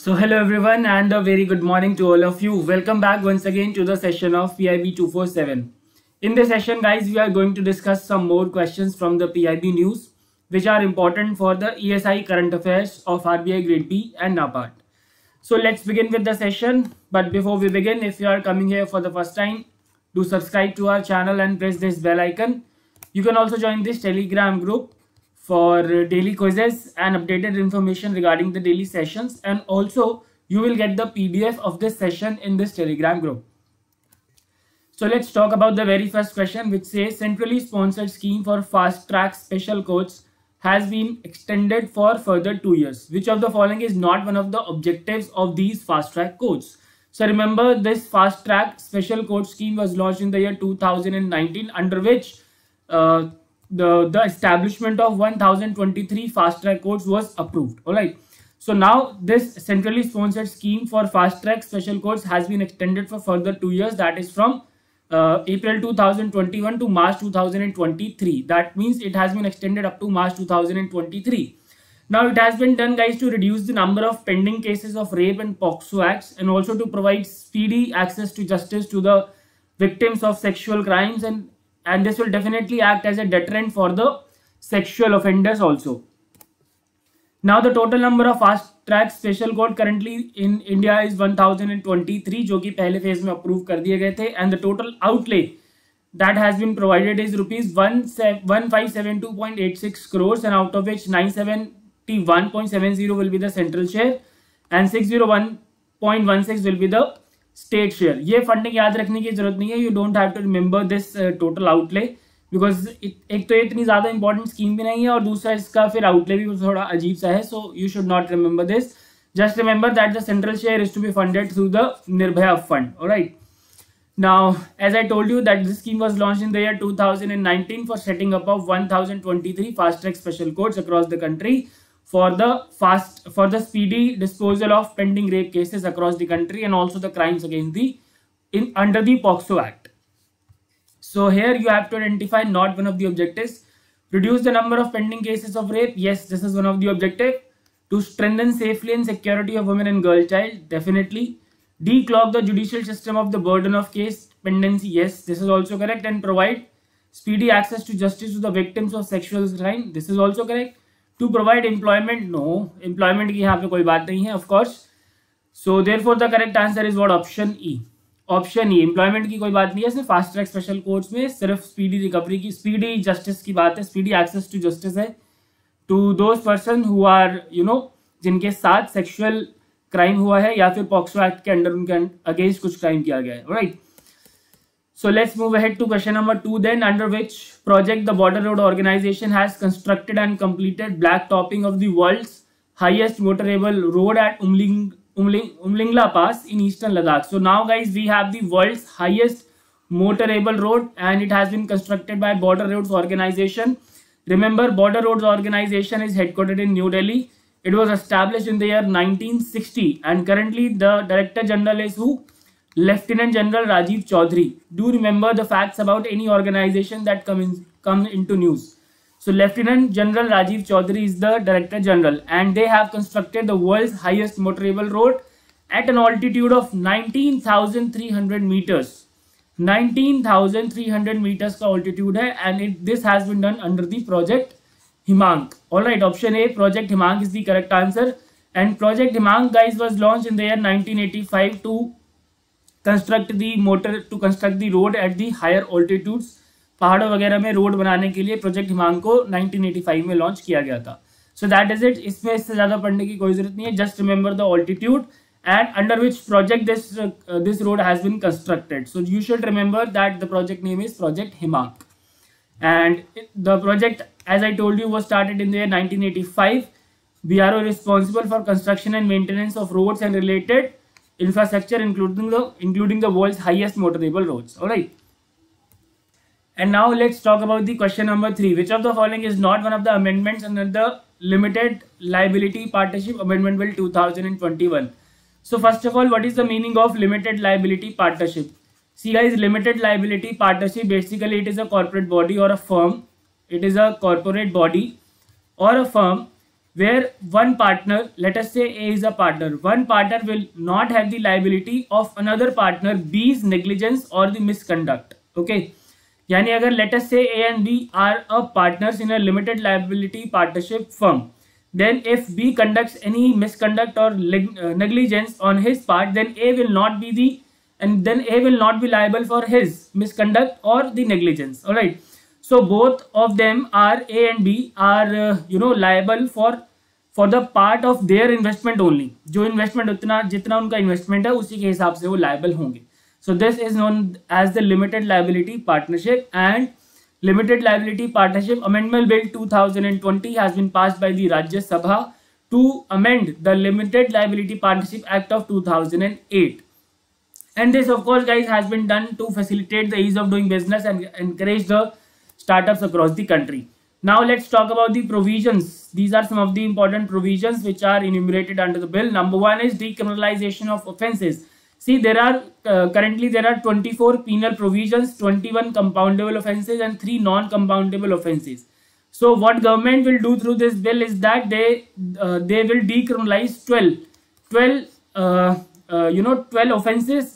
So hello everyone and a very good morning to all of you. Welcome back once again to the session of PIB 247. In this session guys, we are going to discuss some more questions from the PIB news which are important for the ESI current affairs of RBI grade B and NABARD. So let's begin with the session. But before we begin, if you are coming here for the first time, do subscribe to our channel and press this bell icon. You can also join this Telegram group for daily quizzes and updated information regarding the daily sessions, and also you will get the PDF of this session in this Telegram group. So let's talk about the very first question, which says centrally sponsored scheme for fast track special courts has been extended for further 2 years. Which of the following is not one of the objectives of these fast track courts? So remember, this fast track special court scheme was launched in the year 2019, under which the establishment of 1023 fast track courts was approved. All right, so now this centrally sponsored scheme for fast track special courts has been extended for further 2 years, that is from April 2021 to March 2023. That means it has been extended up to March 2023. Now it has been done guys to reduce the number of pending cases of rape and POCSO acts, and also to provide speedy access to justice to the victims of sexual crimes, and this will definitely act as a deterrent for the sexual offenders also. Now the total number of fast track special court currently in India is 1023, जो कि पहले phase में approve कर दिए गए थे, and the total outlay that has been provided is rupees 1572.86 crores, and out of which 971.70 will be the central share and 601.16 will be the state share. ये funding याद रखने की जरूरत नहीं है, you don't have to remember this total outlay, because एक तो ये इतनी ज़्यादा इंपॉर्टेंट स्कीम भी नहीं है, और दूसरा इसका फिर आउटले भी थोड़ा अजीब सा है. So you should not remember this, just remember that the central share is to be funded through the Nirbhaya fund. Alright, now as I told you that this scheme was launched in the year 2019 for setting up of 1023 fast track special courts across the country for the speedy disposal of pending rape cases across the country, and also the crimes against the under the POCSO Act. So here you have to identify not one of the objectives. Reduce the number of pending cases of rape. Yes, this is one of the objective. To strengthen safety and security of women and girl child. Definitely. Declog the judicial system of the burden of case pendency. Yes, this is also correct. And provide speedy access to justice to the victims of sexual crime. This is also correct. To provide employment, no, employment की यहाँ पे कोई बात नहीं है, of course. So therefore the correct answer is what? Option E. Option E, employment की कोई बात नहीं है, सिर्फ फास्ट ट्रैक स्पेशल कोर्ट्स में सिर्फ speedy recovery की, speedy justice की बात है, speedy access to justice है. To those person who are, you know, जिनके साथ sexual crime हुआ है या फिर पॉक्सो एक्ट के अंडर उनके अगेंस्ट कुछ क्राइम किया गया है. Right, so let's move ahead to question number 2 then, under which project the Border Road Organisation has constructed and completed black topping of the world's highest motorable road at Umling La pass in eastern Ladakh. So now guys, we have the world's highest motorable road and it has been constructed by Border Roads Organisation. Remember, Border Roads Organisation is headquartered in New Delhi. It was established in the year 1960 and currently the Director General is who? Lieutenant General Rajiv Chaudhary. Do remember the facts about any organization that come into news. So Lieutenant General Rajiv Chaudhary is the Director General, and they have constructed the world's highest motorable road at an altitude of 19,300 meters. 19,300 meters का altitude है, and this has been done under the project Himank. All right, option A, project Himank is the correct answer. And project Himank guys was launched in the year 1985 to construct the road at the higher altitudes. पहाड़ों वगैरह में road बनाने के लिए project हिमांक को 1985 में launch किया गया था. सो दैट इज इट, इसमें इससे ज़्यादा पढ़ने की कोई जरूरत नहीं है, just remember the altitude and under which project this road has been constructed. So you should remember that the project name is project Himank, and the project as I told you was started in the year 1985. BRO responsible for construction and maintenance of roads and related infrastructure, including the world's highest motorable roads. All right, and now let's talk about the question number 3. Which of the following is not one of the amendments under the Limited Liability Partnership Amendment Bill 2021? So first of all, what is the meaning of limited liability partnership? See guys, limited liability partnership, basically it is a corporate body or a firm. It is a corporate body or a firm where one partner, let us say A is a partner, one partner will not have the liability of another partner B's negligence or the misconduct. Okay, यानी अगर let us say A and B are a partners in a limited liability partnership firm, then if B conducts any misconduct or negligence on his part, then A will not be the liable for his misconduct or the negligence. All right. So both of them are A and B are liable for the part of their investment only. जो investment जितना उनका investment है उसी के हिसाब से वो liable होंगे. So this is known as the limited liability partnership, and limited liability partnership amendment bill 2020 has been passed by the Rajya Sabha to amend the limited liability partnership act of 2008. And this, of course, guys, has been done to facilitate the ease of doing business and encourage the startups across the country. Now let's talk about the provisions. These are some of the important provisions which are enumerated under the bill. Number one is decriminalization of offences. See, there are currently there are 24 penal provisions, 21 compoundable offences, and 3 non-compoundable offences. So what government will do through this bill is that they will decriminalize 12 offences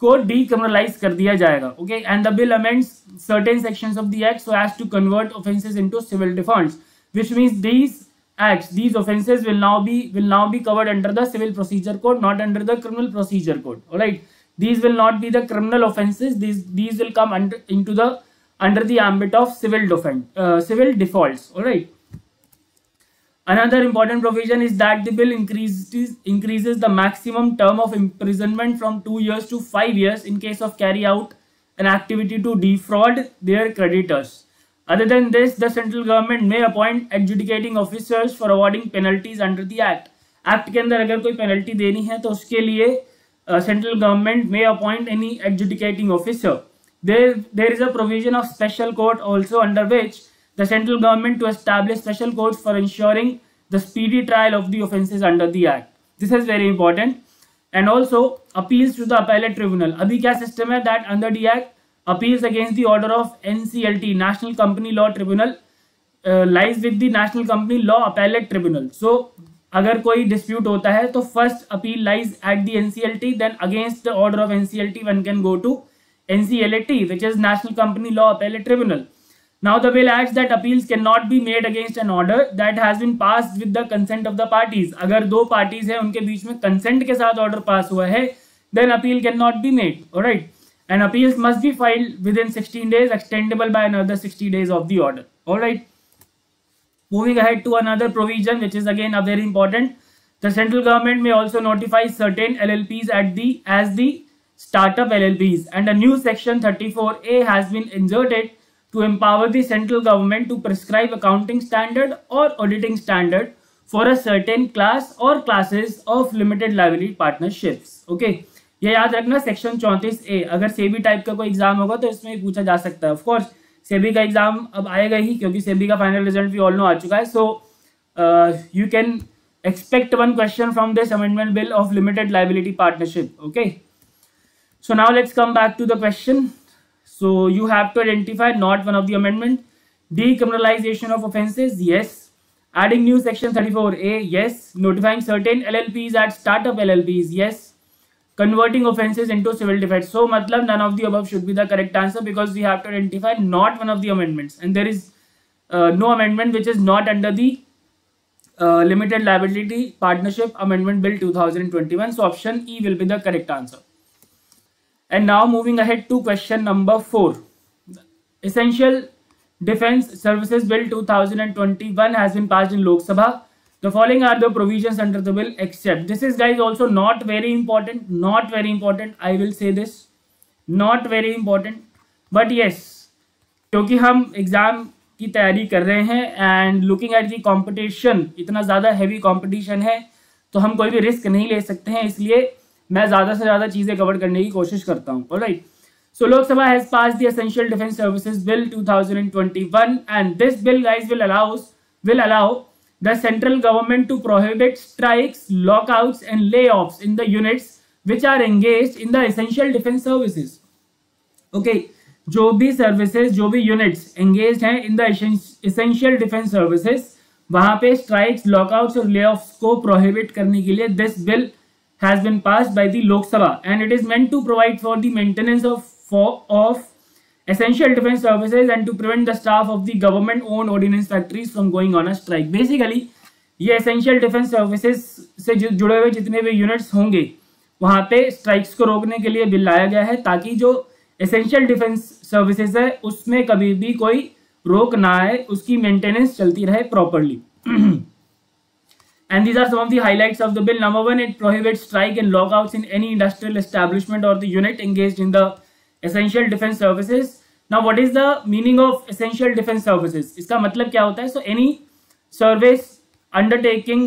को decriminalize कर दिया जाएगा. Okay, and the bill amends certain sections of the act so as to convert offences into civil defence, which means these acts, these offences will now be covered under the civil procedure code, not under the criminal procedure code. All right, these will not be the criminal offences. These will come under the ambit of civil defaults. All right. Another important provision is that the bill increases the maximum term of imprisonment from 2 years to 5 years in case of carry out an activity to defraud their creditors. Other than this, the central government may appoint adjudicating officers for awarding penalties under the act. Act के अंदर अगर कोई penalty देनी है तो उसके लिए central government may appoint any adjudicating officer. There is a provision of special court also under which the central government to establish special courts for ensuring the speedy trial of the offences under the act. This is very important. And also appeals to the appellate tribunal. अभी क्या system है that under the act appeals against the order of NCLT, National Company Law Tribunal, lies with the National Company Law Appellate Tribunal. So अगर कोई dispute होता है तो first appeal lies at the NCLT, then against the order of NCLT one can go to NCLAT, which is National Company Law Appellate Tribunal. Now the bill adds that appeals cannot be made against an order that has been passed with the consent of the parties. अगर दो parties हैं उनके बीच में consent के साथ order pass हुआ है, then appeal cannot be made. All right, and appeals must be filed within 16 days, extendable by another 60 days of the order. All right, moving ahead to another provision which is again a very important. The central government may also notify certain LLPs as the startup LLPs, and a new section 34A has been inserted to empower the central government to prescribe accounting standard or auditing standard for a certain class or classes of limited liability partnerships. Okay, ये याद रखना section 34A. अगर SEBI type का कोई exam होगा तो इसमें पूछा जा सकता है. ऑफ कोर्स सेबी का एग्जाम अब आएगा ही, क्योंकि सेबी का फाइनल रिजल्ट भी ऑल नो आ चुका है. So you can expect one question from this amendment bill of limited liability partnership. Okay, so now let's come back to the question. So you have to identify not one of the amendment. Decriminalization of offences, yes. Adding new section 34A, yes. Notifying certain LLPs as startup LLPs, yes. Converting offences into civil defence. So, matlab none of the above should be the correct answer, because we have to identify not one of the amendments, and there is no amendment which is not under the limited liability partnership amendment bill 2021. So option E will be the correct answer. And now moving ahead to question number 4. Essential Defence Services Bill 2021 has been passed in Lok Sabha. The following are the provisions under the bill, except this is, guys, also not very important. Not very important. I will say this. Not very important. But yes, क्योंकि हम exam की तैयारी कर रहे हैं and looking at the competition, इतना ज़्यादा heavy competition है तो हम कोई भी risk नहीं ले सकते हैं, इसलिए मैं ज़्यादा से ज़्यादा चीज़ें कवर करने की कोशिश करता हूँ. Alright, so Lok Sabha has passed the essential defence services bill 2021, and this bill, guys, will allow the central government to prohibit strikes, lockouts and layoffs in the units which are engaged in the essential defence services. Okay, जो भी units engaged हैं in the essential defence services, वहां पे strikes, lockouts और layoffs को prohibit करने के लिए this bill has been passed by the Lok Sabha and it is meant to provide for the maintenance of essential defence services and to prevent the staff of the government owned ordnance factories from going on a strike. Basically ये essential defence services से जुड़े हुए जितने भी units होंगे वहाँ पे strikes को रोकने के लिए बिल लाया गया है ताकि जो एसेंशियल डिफेंस सर्विसेज है उसमें कभी भी कोई रोक ना आए, उसकी मेंटेनेंस चलती रहे properly. And these are some of the highlights of the bill. Number one, it prohibits strike and lockouts in any industrial establishment और the unit engaged in the essential defence services. Now what is the meaning of essential defence services, इसका मतलब क्या होता है? So any service undertaking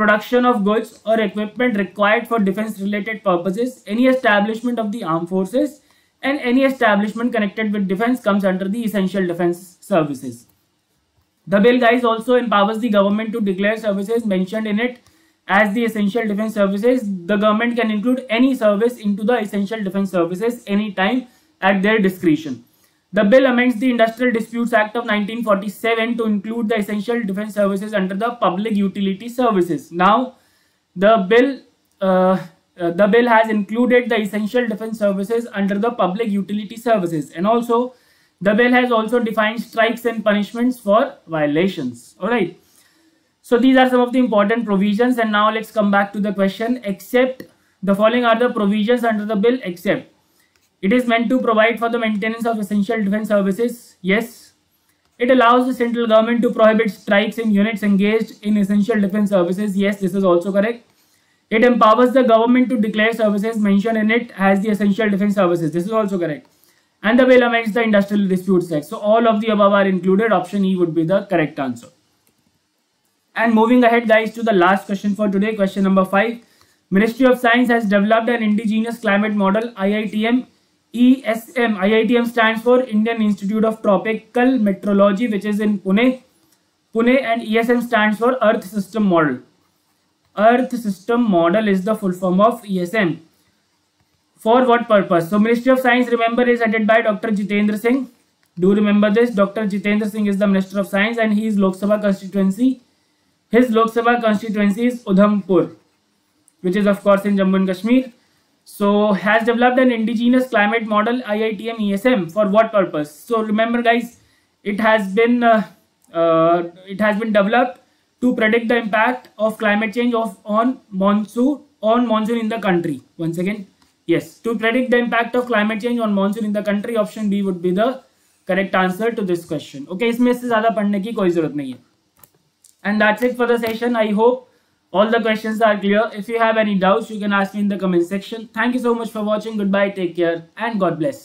production of goods or equipment required for defense related purposes, any establishment of the armed forces and any establishment connected with defense comes under the essential defense services. The bill guys also empowers the government to declare services mentioned in it as the essential defense services. The government can include any service into the essential defense services anytime at their discretion. The bill amends the Industrial Disputes Act of 1947 to include the essential defense services under the public utility services. Now, the bill has included the essential defense services under the public utility services, and also the bill has also defined strikes and punishments for violations. All right. So these are some of the important provisions, and now let's come back to the question. Except the following are the provisions under the bill. Except it is meant to provide for the maintenance of essential defense services. Yes, it allows the central government to prohibit strikes in units engaged in essential defense services. Yes, this is also correct. It empowers the government to declare services mentioned in it as the essential defense services. This is also correct. And the bill amends the Industrial Disputes Act. So all of the above are included. Option E would be the correct answer. And moving ahead, guys, to the last question for today, question number 5. Ministry of Science has developed an indigenous climate model, IITM-ESM. IITM stands for Indian Institute of Tropical Meteorology, which is in Pune, and ESM stands for Earth System Model. Earth System Model is the full form of ESM. For what purpose? So Ministry of Science, remember, is headed by Dr. Jitendra Singh. Do remember this. Dr. Jitendra Singh is the Minister of Science, and he is Lok Sabha constituency. His Lok Sabha constituency is Udhampur, which is of course in Jammu and Kashmir. So has developed an indigenous climate model IITM-ESM for what purpose? So remember guys, it has been developed to predict the impact of climate change on monsoon in the country. Once again, yes, to predict the impact of climate change on monsoon in the country. Option B would be the correct answer to this question. Okay, इसमें से ज़्यादा पढ़ने की कोई ज़रूरत नहीं है. And that's it for the session. I hope all the questions are clear. If you have any doubts, you can ask me in the comment section. Thank you so much for watching. Goodbye, take care, and God bless.